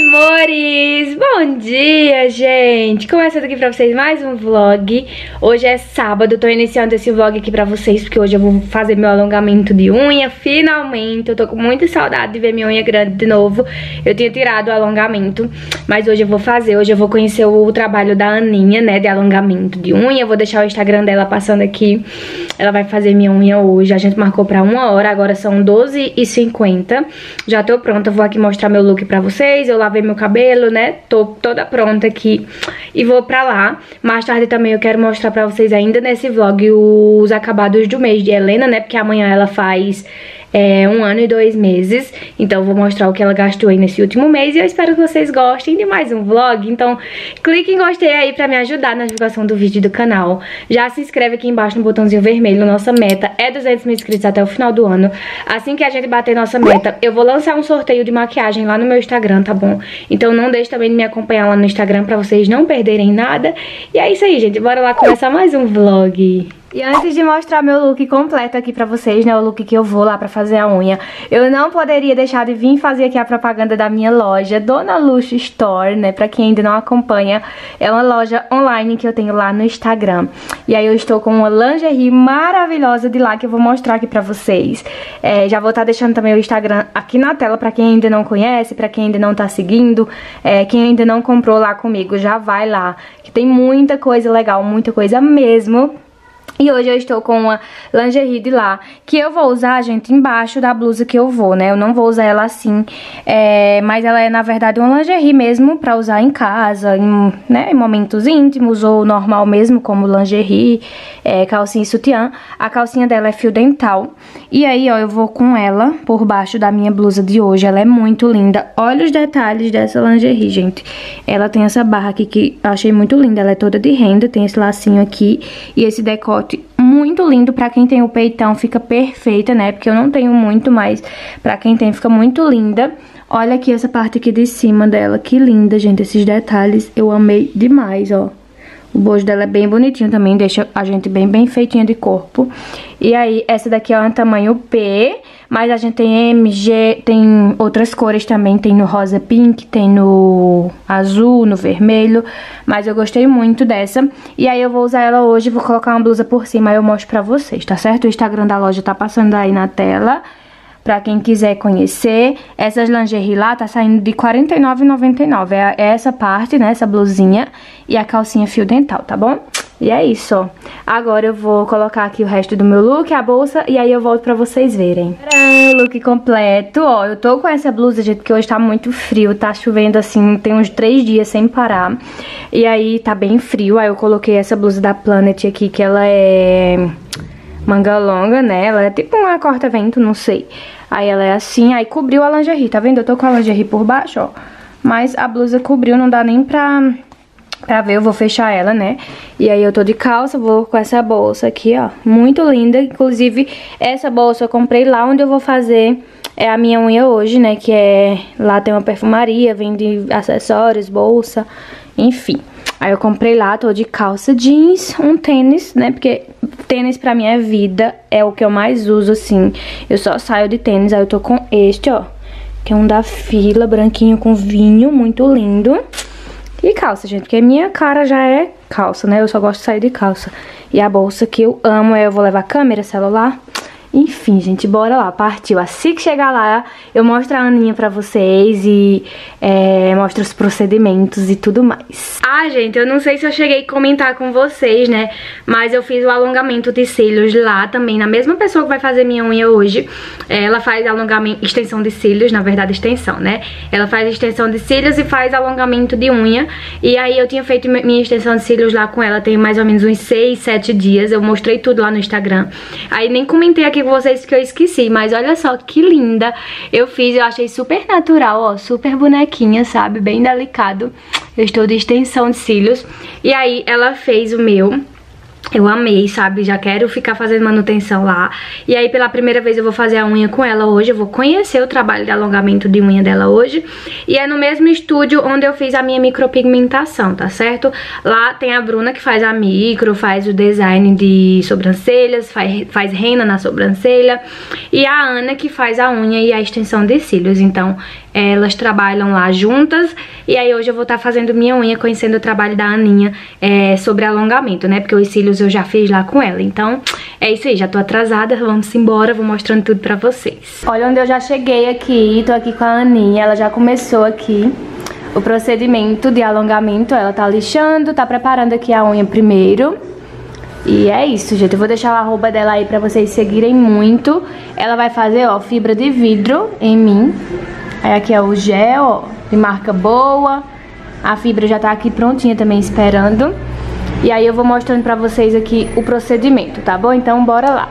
Oi, amores! Bom dia, gente! Começando aqui pra vocês mais um vlog. Hoje é sábado, eu tô iniciando esse vlog aqui pra vocês, porque hoje eu vou fazer meu alongamento de unha, finalmente. Eu tô com muita saudade de ver minha unha grande de novo. Eu tinha tirado o alongamento, mas hoje eu vou fazer. Hoje eu vou conhecer o trabalho da Aninha, né, de alongamento de unha. Eu vou deixar o Instagram dela passando aqui. Ela vai fazer minha unha hoje. A gente marcou pra 1 hora, agora são 12h50. Já tô pronta, vou aqui mostrar meu look pra vocês. Eu lavei meu cabelo, né? Tô toda pronta aqui e vou pra lá. Mais tarde também eu quero mostrar pra vocês ainda nesse vlog os acabados do mês de Helena, né? Porque amanhã ela faz 1 ano e 2 meses. Então eu vou mostrar o que ela gastou aí nesse último mês. E eu espero que vocês gostem de mais um vlog. Então clique em gostei aí pra me ajudar na divulgação do vídeo e do canal. Já se inscreve aqui embaixo no botãozinho vermelho. Nossa meta é 200 mil inscritos até o final do ano. Assim que a gente bater nossa meta, eu vou lançar um sorteio de maquiagem lá no meu Instagram, tá bom? Então não deixe também de me acompanhar lá no Instagram pra vocês não perderem nada. E é isso aí, gente, bora lá começar mais um vlog. E antes de mostrar meu look completo aqui pra vocês, né, o look que eu vou lá pra fazer a unha, eu não poderia deixar de vir fazer aqui a propaganda da minha loja, Dona Luxo Store, né, pra quem ainda não acompanha, é uma loja online que eu tenho lá no Instagram. E aí eu estou com uma lingerie maravilhosa de lá que eu vou mostrar aqui pra vocês. Já vou estar deixando também o Instagram aqui na tela pra quem ainda não conhece, pra quem ainda não tá seguindo, quem ainda não comprou lá comigo, já vai lá, que tem muita coisa legal, muita coisa mesmo. E hoje eu estou com uma lingerie de lá, que eu vou usar, gente, embaixo da blusa que eu vou, né? Eu não vou usar ela assim, mas ela é, na verdade, uma lingerie mesmo pra usar em casa, em momentos íntimos ou normal mesmo, como lingerie, calcinha e sutiã. A calcinha dela é fio dental. E aí, ó, eu vou com ela por baixo da minha blusa de hoje. Ela é muito linda. Olha os detalhes dessa lingerie, gente. Ela tem essa barra aqui que eu achei muito linda. Ela é toda de renda, tem esse lacinho aqui e esse decote muito lindo, pra quem tem o peitão fica perfeita, né, porque eu não tenho muito, mas pra quem tem fica muito linda. Olha aqui essa parte aqui de cima dela, que linda, gente, esses detalhes eu amei demais, ó. O bojo dela é bem bonitinho também, deixa a gente bem feitinha de corpo. E aí, essa daqui é um tamanho P, mas a gente tem M, G, tem outras cores também, tem no rosa pink, tem no azul, no vermelho, mas eu gostei muito dessa. E aí eu vou usar ela hoje, vou colocar uma blusa por cima e eu mostro pra vocês, tá certo? O Instagram da loja tá passando aí na tela, pra quem quiser conhecer. Essas lingerie lá tá saindo de R$ 49,99. É essa parte, né? Essa blusinha e a calcinha fio dental, tá bom? E é isso, ó. Agora eu vou colocar aqui o resto do meu look, a bolsa, e aí eu volto pra vocês verem. Tcharam, look completo, ó. Eu tô com essa blusa, gente, porque hoje tá muito frio, tá chovendo assim, tem uns 3 dias sem parar. E aí tá bem frio, aí eu coloquei essa blusa da Planet aqui, que ela é manga longa, né? Ela é tipo uma corta-vento, não sei. Aí ela é assim, aí cobriu a lingerie, tá vendo? Eu tô com a lingerie por baixo, ó. Mas a blusa cobriu, não dá nem pra ver, eu vou fechar ela, né? E aí eu tô de calça, vou com essa bolsa aqui, ó. Muito linda, inclusive essa bolsa eu comprei lá onde eu vou fazer a minha unha hoje, né? Que é... lá tem uma perfumaria, vende acessórios, bolsa, enfim. Aí eu comprei lá, tô de calça jeans, um tênis, né? Porque tênis pra mim é vida, é o que eu mais uso, assim. Eu só saio de tênis, aí eu tô com este, ó. Que é um da Fila, branquinho com vinho, muito lindo. E calça, gente, porque minha cara já é calça, né? Eu só gosto de sair de calça. E a bolsa que eu amo, eu vou levar câmera, celular... Enfim, gente, bora lá, partiu. Assim que chegar lá, eu mostro a Aninha pra vocês e mostro os procedimentos e tudo mais. Ah, gente, eu não sei se eu cheguei a comentar com vocês, né, mas eu fiz o alongamento de cílios lá também, na mesma pessoa que vai fazer minha unha hoje. Ela faz alongamento, extensão de cílios, na verdade extensão, né, ela faz extensão de cílios e faz alongamento de unha. E aí eu tinha feito minha extensão de cílios lá com ela, tem mais ou menos uns 6, 7 dias, eu mostrei tudo lá no Instagram. Aí nem comentei aqui com vocês que eu esqueci, mas olha só que linda eu fiz, eu achei super natural, ó, super bonequinha, sabe, bem delicado. Eu estou de extensão de cílios e aí ela fez o meu. Eu amei, sabe, já quero ficar fazendo manutenção lá. E aí pela primeira vez eu vou fazer a unha com ela hoje, eu vou conhecer o trabalho de alongamento de unha dela hoje. E é no mesmo estúdio onde eu fiz a minha micropigmentação, tá certo? Lá tem a Bruna que faz a micro, faz o design de sobrancelhas, faz renda na sobrancelha. E a Ana que faz a unha e a extensão de cílios, então elas trabalham lá juntas. E aí hoje eu vou estar fazendo minha unha, conhecendo o trabalho da Aninha sobre alongamento, né? Porque os cílios eu já fiz lá com ela. Então é isso aí, já tô atrasada, vamos embora, vou mostrando tudo pra vocês. Olha onde eu já cheguei aqui, tô aqui com a Aninha, ela já começou aqui o procedimento de alongamento. Ela tá lixando, tá preparando aqui a unha primeiro. E é isso, gente. Eu vou deixar o arroba dela aí pra vocês seguirem muito. Ela vai fazer, ó, fibra de vidro em mim. Aí aqui é o gel, ó, de marca boa. A fibra já tá aqui prontinha também, esperando. E aí eu vou mostrando pra vocês aqui o procedimento, tá bom? Então bora lá.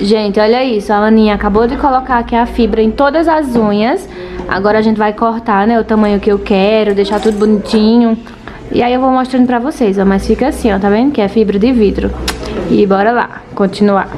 Gente, olha isso, a Aninha acabou de colocar aqui a fibra em todas as unhas. Agora a gente vai cortar, né, o tamanho que eu quero, deixar tudo bonitinho. E aí eu vou mostrando pra vocês, ó, mas fica assim, ó, tá vendo? Que é fibra de vidro. E bora lá, continuar.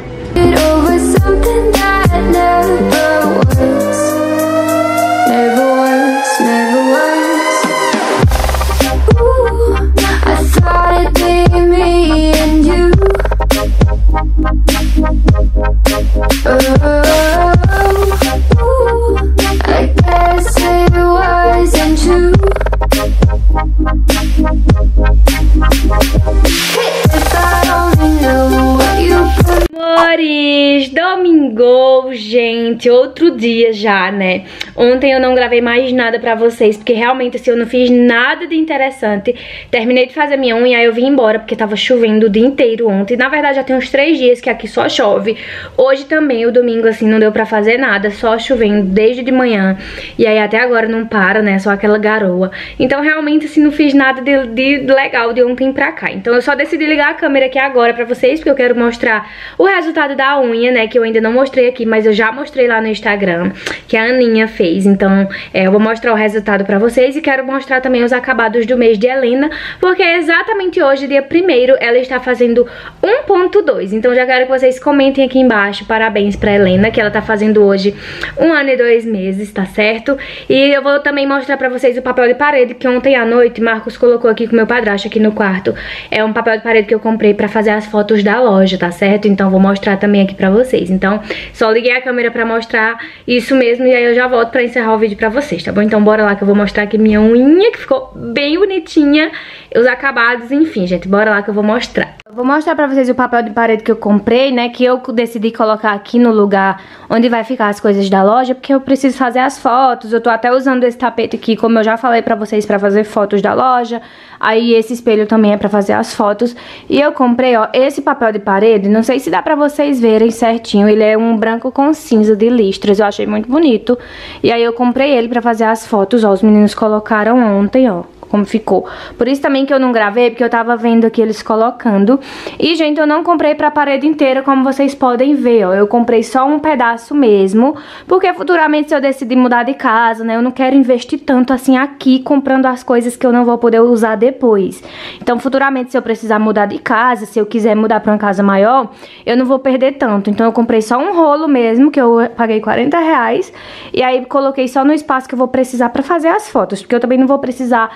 Domingou, gente, outro dia já, né? Ontem eu não gravei mais nada pra vocês, porque realmente assim, eu não fiz nada de interessante. Terminei de fazer minha unha, aí eu vim embora, porque tava chovendo o dia inteiro ontem. Na verdade já tem uns 3 dias que aqui só chove. Hoje também, o domingo assim, não deu pra fazer nada, só chovendo desde de manhã. E aí até agora não para, né? Só aquela garoa. Então realmente assim, não fiz nada de legal de ontem pra cá. Então eu só decidi ligar a câmera aqui agora pra vocês, porque eu quero mostrar o resultado da unha, né? Que eu ainda não mostrei aqui, mas eu já mostrei lá no Instagram, que a Aninha fez. Então eu vou mostrar o resultado pra vocês e quero mostrar também os acabados do mês de Helena, porque exatamente hoje, dia 1º, ela está fazendo 1.2. Então já quero que vocês comentem aqui embaixo, parabéns pra Helena, que ela tá fazendo hoje 1 ano e 2 meses, tá certo? E eu vou também mostrar pra vocês o papel de parede, que ontem à noite Marcos colocou aqui com meu padrasto, aqui no quarto. É um papel de parede que eu comprei pra fazer as fotos da loja, tá certo? Então vou mostrar também aqui pra vocês. Então, só liguei a câmera pra mostrar isso mesmo, e aí eu já volto pra encerrar o vídeo pra vocês, tá bom? Então bora lá que eu vou mostrar aqui minha unha, que ficou bem bonitinha, os acabados, enfim, gente, bora lá que eu vou mostrar. Eu vou mostrar pra vocês o papel de parede que eu comprei, né, que eu decidi colocar aqui no lugar onde vai ficar as coisas da loja, porque eu preciso fazer as fotos. Eu tô até usando esse tapete aqui, como eu já falei pra vocês, pra fazer fotos da loja. Aí esse espelho também é pra fazer as fotos. E eu comprei, ó, esse papel de parede, não sei se dá pra vocês verem certinho. Ele é um branco com cinza de listras, eu achei muito bonito. E aí eu comprei ele pra fazer as fotos, ó, os meninos colocaram ontem, ó, como ficou. Por isso também que eu não gravei, porque eu tava vendo aqui eles colocando. E, gente, eu não comprei pra parede inteira, como vocês podem ver, ó. Eu comprei só um pedaço mesmo, porque futuramente, se eu decidir mudar de casa, né, eu não quero investir tanto assim aqui, comprando as coisas que eu não vou poder usar depois. Então, futuramente, se eu precisar mudar de casa, se eu quiser mudar pra uma casa maior, eu não vou perder tanto. Então, eu comprei só um rolo mesmo, que eu paguei R$40. E aí, coloquei só no espaço que eu vou precisar pra fazer as fotos, porque eu também não vou precisar...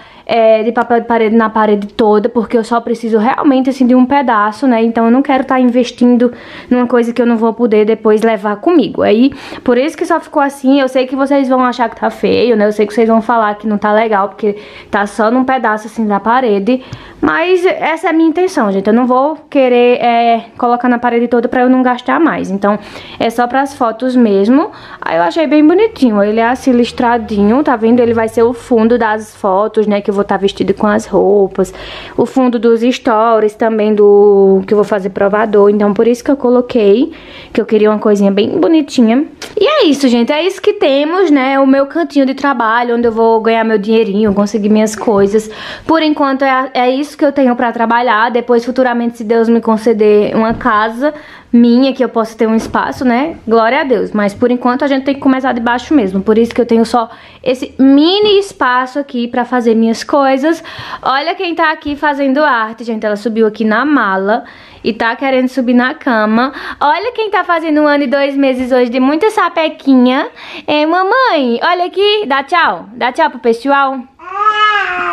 de papel de parede na parede toda, porque eu só preciso realmente, assim, de um pedaço, né? Então eu não quero estar investindo numa coisa que eu não vou poder depois levar comigo. Aí, por isso que só ficou assim. Eu sei que vocês vão achar que tá feio, né? Eu sei que vocês vão falar que não tá legal, porque tá só num pedaço, assim, da parede. Mas essa é a minha intenção, gente. Eu não vou querer colocar na parede toda pra eu não gastar mais. Então, é só pras fotos mesmo. Aí eu achei bem bonitinho. Ele é assim, listradinho, tá vendo? Ele vai ser o fundo das fotos, né? Que eu vou estar vestida com as roupas, o fundo dos stories também, do que eu vou fazer provador. Então por isso que eu coloquei, que eu queria uma coisinha bem bonitinha. E é isso, gente, é isso que temos, né? O meu cantinho de trabalho, onde eu vou ganhar meu dinheirinho, conseguir minhas coisas. Por enquanto é isso que eu tenho pra trabalhar. Depois, futuramente, se Deus me conceder uma casa, minha, que eu posso ter um espaço, né? Glória a Deus. Mas por enquanto a gente tem que começar de baixo mesmo. Por isso que eu tenho só esse mini espaço aqui pra fazer minhas coisas. Olha quem tá aqui fazendo arte, gente. Ela subiu aqui na mala e tá querendo subir na cama. Olha quem tá fazendo 1 ano e 2 meses hoje de muita sapequinha. É, mamãe, olha aqui. Dá tchau. Dá tchau pro pessoal.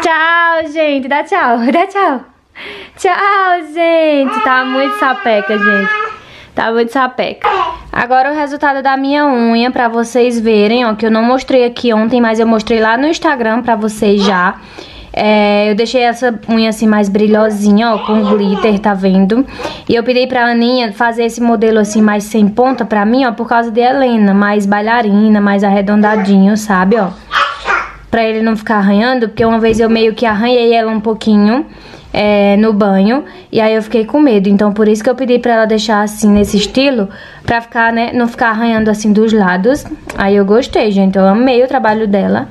Tchau, gente. Dá tchau. Dá tchau. Tchau, gente. Tá muito sapeca, gente. Tá muito sapeca. Agora o resultado da minha unha, pra vocês verem, ó, que eu não mostrei aqui ontem, mas eu mostrei lá no Instagram pra vocês já. É, eu deixei essa unha assim mais brilhosinha, ó, com glitter, tá vendo? E eu pedi pra Aninha fazer esse modelo assim mais sem ponta pra mim, ó, por causa de Helena, mais bailarina, mais arredondadinho, sabe, ó? Pra ele não ficar arranhando, porque uma vez eu meio que arranhei ela um pouquinho... É, no banho, e aí eu fiquei com medo. Então por isso que eu pedi pra ela deixar assim nesse estilo, pra ficar, né, não ficar arranhando assim dos lados. Aí eu gostei, gente, eu amei o trabalho dela.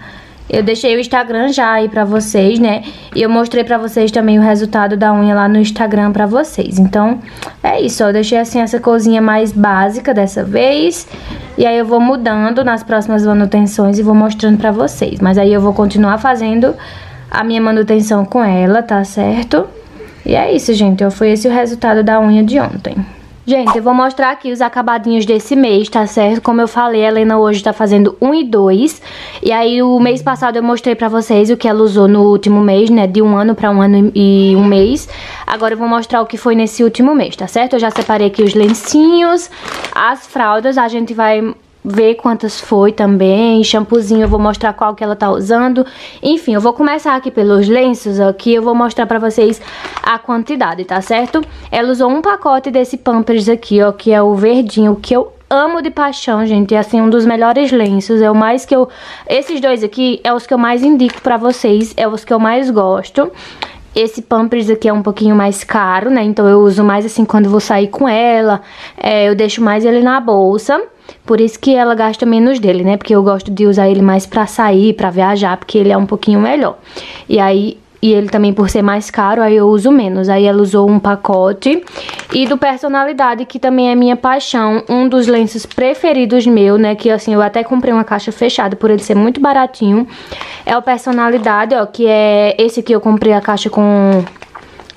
Eu deixei o Instagram já aí pra vocês, né, e eu mostrei pra vocês também o resultado da unha lá no Instagram pra vocês. Então é isso, ó, eu deixei assim essa cozinha mais básica dessa vez. E aí eu vou mudando nas próximas manutenções e vou mostrando pra vocês. Mas aí eu vou continuar fazendo a minha manutenção com ela, tá certo? E é isso, gente. Foi esse o resultado da unha de ontem. Gente, eu vou mostrar aqui os acabadinhos desse mês, tá certo? Como eu falei, a Helena hoje tá fazendo 1 e 2. E aí, o mês passado eu mostrei pra vocês o que ela usou no último mês, né? De 1 ano pra 1 ano e 1 mês. Agora eu vou mostrar o que foi nesse último mês, tá certo? Eu já separei aqui os lencinhos, as fraldas. A gente vai... ver quantas foi também, shampoozinho eu vou mostrar qual que ela tá usando. Enfim, eu vou começar aqui pelos lenços aqui, eu vou mostrar pra vocês a quantidade, tá certo? Ela usou um pacote desse Pampers aqui, ó, que é o verdinho, que eu amo de paixão, gente, é assim, um dos melhores lenços, é o mais que eu... Esses dois aqui é os que eu mais indico pra vocês, é os que eu mais gosto. Esse Pampers aqui é um pouquinho mais caro, né, então eu uso mais assim quando vou sair com ela, eu deixo mais ele na bolsa. Por isso que ela gasta menos dele, né? Porque eu gosto de usar ele mais pra sair, pra viajar, porque ele é um pouquinho melhor. E aí, e ele também por ser mais caro, aí eu uso menos. Aí ela usou um pacote. E do Personalidade, que também é minha paixão, um dos lenços preferidos meu, né? Que assim, eu até comprei uma caixa fechada por ele ser muito baratinho. É o Personalidade, ó, que é esse aqui eu comprei a caixa com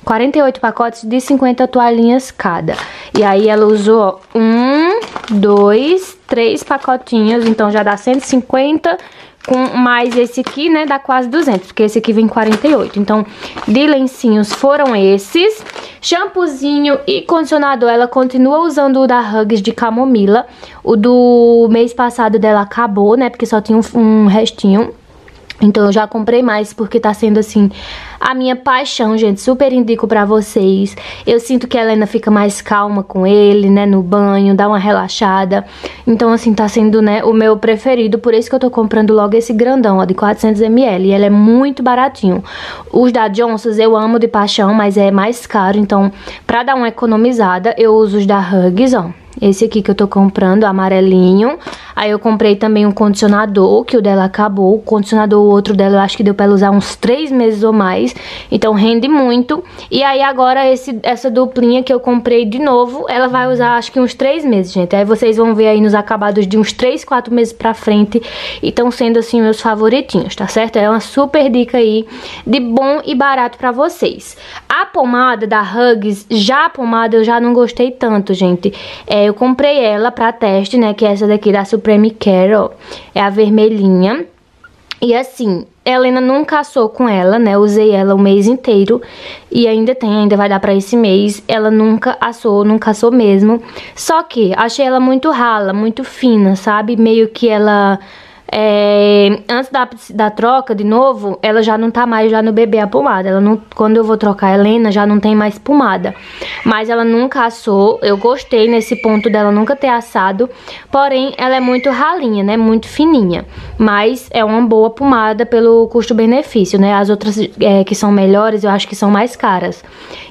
48 pacotes de 50 toalhinhas cada. E aí ela usou, ó, 1, 2, 3 pacotinhos, então já dá 150, com mais esse aqui, né, dá quase 200, porque esse aqui vem 48. Então, de lencinhos foram esses. Shampoozinho e condicionador, ela continua usando o da Huggies de camomila. O do mês passado dela acabou, né, porque só tinha um restinho. Então eu já comprei mais porque tá sendo assim a minha paixão, gente, super indico pra vocês. Eu sinto que a Helena fica mais calma com ele, né, no banho, dá uma relaxada. Então assim, tá sendo, né, o meu preferido, por isso que eu tô comprando logo esse grandão, ó, de 400 ml. E ele é muito baratinho. Os da Johnson eu amo de paixão, mas é mais caro, então pra dar uma economizada eu uso os da Huggies, ó. Esse aqui que eu tô comprando, amarelinho. Aí eu comprei também um condicionador, que o dela acabou. O condicionador, o outro dela, eu acho que deu pra ela usar uns 3 meses ou mais. Então rende muito. E aí agora essa duplinha que eu comprei de novo, ela vai usar acho que uns 3 meses, gente. Aí vocês vão ver aí nos acabados de uns 3, 4 meses pra frente. E tão sendo assim meus favoritinhos, tá certo? É uma super dica aí de bom e barato pra vocês. A pomada da Huggies, já a pomada eu já não gostei tanto, gente. Eu comprei ela pra teste, né, que é essa daqui da Supreme Care, ó, é a vermelhinha. E assim, a Helena não caçou com ela, né, usei ela o mês inteiro e ainda vai dar pra esse mês. Ela nunca assou, nunca assou mesmo, só que achei ela muito rala, muito fina, sabe, meio que ela... antes da troca de novo, ela já não tá mais lá no bebê a pomada. Ela não, quando eu vou trocar a Helena, já não tem mais pomada. Mas ela nunca assou. Eu gostei nesse ponto dela nunca ter assado. Porém, ela é muito ralinha, né? Muito fininha. Mas é uma boa pomada pelo custo-benefício, né? As outras que são melhores, eu acho que são mais caras.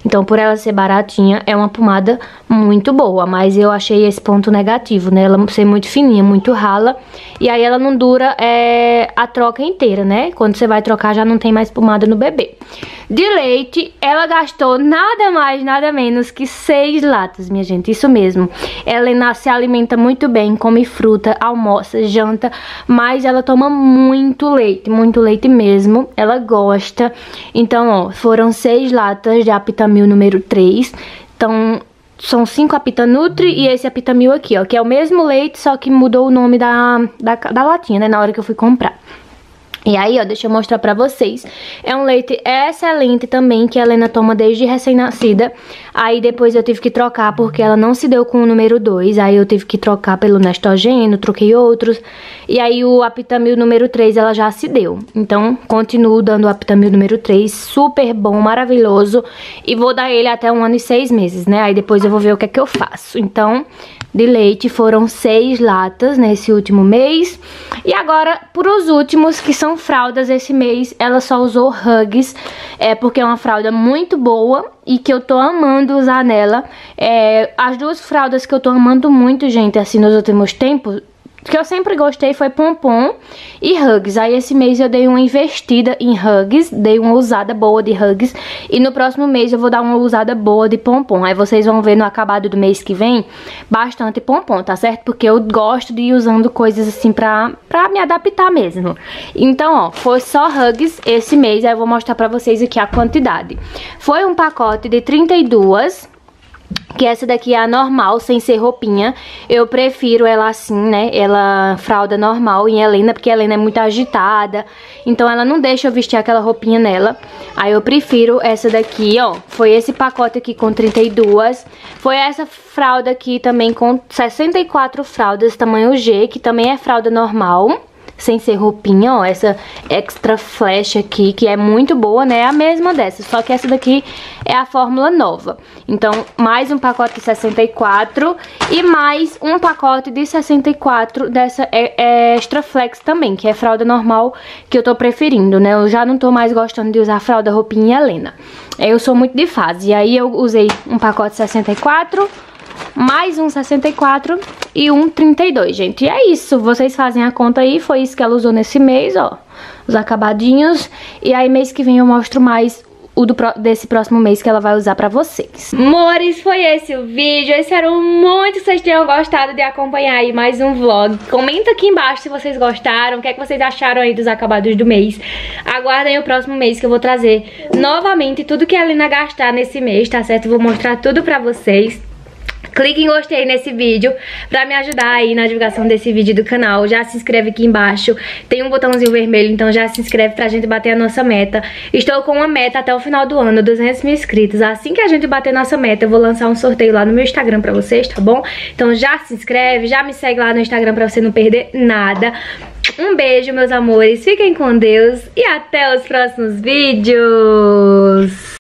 Então, por ela ser baratinha, é uma pomada muito boa. Mas eu achei esse ponto negativo, né? Ela ser muito fininha, muito rala. E aí ela não dura dura a troca inteira, né? Quando você vai trocar já não tem mais pomada no bebê. De leite, ela gastou nada mais, nada menos que 6 latas, minha gente, isso mesmo. Helena se alimenta muito bem, come fruta, almoça, janta, mas ela toma muito leite mesmo, ela gosta. Então, ó, foram 6 latas de Aptamil número 3, então... São 5 Aptanutri e esse Aptamil aqui, ó, que é o mesmo leite, só que mudou o nome da latinha, né, na hora que eu fui comprar. E aí, ó, deixa eu mostrar pra vocês. É um leite excelente também, que a Helena toma desde recém-nascida. Aí depois eu tive que trocar, porque ela não se deu com o número 2. Aí eu tive que trocar pelo Nestogen, troquei outros. E aí o Aptamil número 3 ela já se deu. Então, continuo dando o Aptamil número 3, super bom, maravilhoso. E vou dar ele até 1 ano e 6 meses, né? Aí depois eu vou ver o que é que eu faço. Então... de leite foram 6 latas nesse último mês. E agora, por os últimos, que são fraldas esse mês, ela só usou Huggies, porque é uma fralda muito boa e que eu tô amando usar nela. As 2 fraldas que eu tô amando muito, gente, assim, nos últimos tempos, que eu sempre gostei foi Pompom e Huggies. Aí esse mês eu dei uma investida em Huggies, dei uma usada boa de Huggies, e no próximo mês eu vou dar uma usada boa de Pompom. Aí vocês vão ver no acabado do mês que vem bastante Pompom, tá certo? Porque eu gosto de ir usando coisas assim pra me adaptar mesmo. Então, ó, foi só Huggies esse mês. Aí eu vou mostrar pra vocês aqui a quantidade. Foi um pacote de 32, que essa daqui é a normal, sem ser roupinha. Eu prefiro ela assim, né? Ela fralda normal em Helena, porque a Helena é muito agitada, então ela não deixa eu vestir aquela roupinha nela. Aí eu prefiro essa daqui, ó. Foi esse pacote aqui com 32. Foi essa fralda aqui também com 64 fraldas, tamanho G, que também é fralda normal, sem ser roupinha, ó. Essa extra flash aqui, que é muito boa, né? É a mesma dessa, só que essa daqui é a fórmula nova. Então, mais um pacote de 64 e mais um pacote de 64 dessa extra flex também, que é fralda normal, que eu tô preferindo, né? Eu já não tô mais gostando de usar fralda roupinha Helena. Eu sou muito de fase. E aí eu usei um pacote de 64, mais um 64 e um 32, gente. E é isso, vocês fazem a conta aí, foi isso que ela usou nesse mês, ó, os acabadinhos. E aí mês que vem eu mostro mais o desse próximo mês que ela vai usar pra vocês. Amores, foi esse o vídeo. Eu espero muito que vocês tenham gostado de acompanhar aí mais um vlog. Comenta aqui embaixo se vocês gostaram, o que é que vocês acharam aí dos acabados do mês. Aguardem o próximo mês que eu vou trazer novamente tudo que a Helena gastar nesse mês, tá certo? Eu vou mostrar tudo pra vocês. Clique em gostei nesse vídeo pra me ajudar aí na divulgação desse vídeo do canal. Já se inscreve aqui embaixo, tem um botãozinho vermelho, então já se inscreve pra gente bater a nossa meta. Estou com uma meta até o final do ano, 200 mil inscritos. Assim que a gente bater nossa meta, eu vou lançar um sorteio lá no meu Instagram pra vocês, tá bom? Então já se inscreve, já me segue lá no Instagram pra você não perder nada. Um beijo, meus amores, fiquem com Deus e até os próximos vídeos!